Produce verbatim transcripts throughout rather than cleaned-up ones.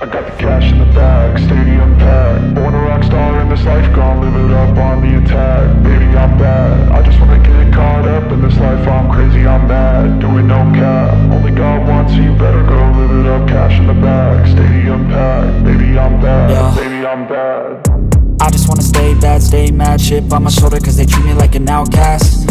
I got the cash in the bag, stadium packed. Born a rock star in this life, gone live it up on the attack. Baby, I'm bad, I just wanna get caught up in this life. I'm crazy, I'm mad, doing no cap. Only God wants you, better go live it up. Cash in the bag, stadium packed. Baby, I'm bad, yeah. Baby, I'm bad. I just wanna stay bad, stay mad. Shit on my shoulder cause they treat me like an outcast.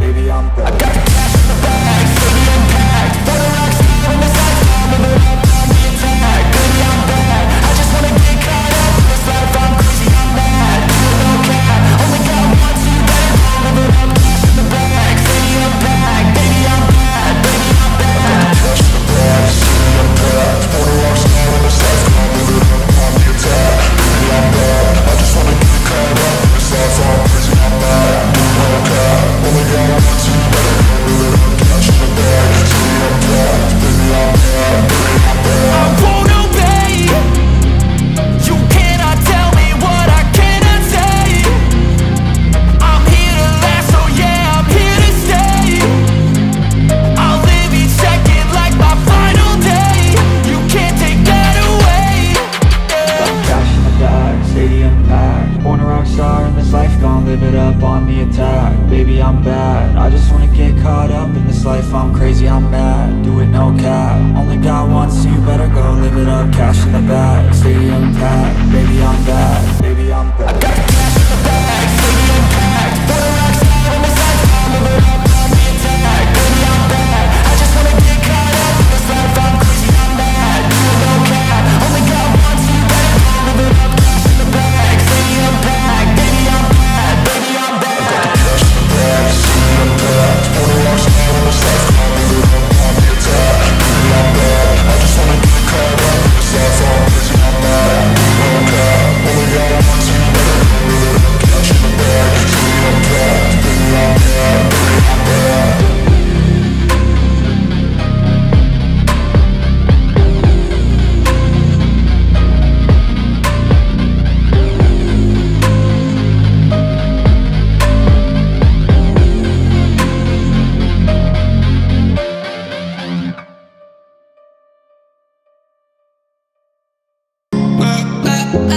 baby, I'm bad. I got the cash in the bag, stadium packed. Born a rock star in this life, gon' live it up. I, I,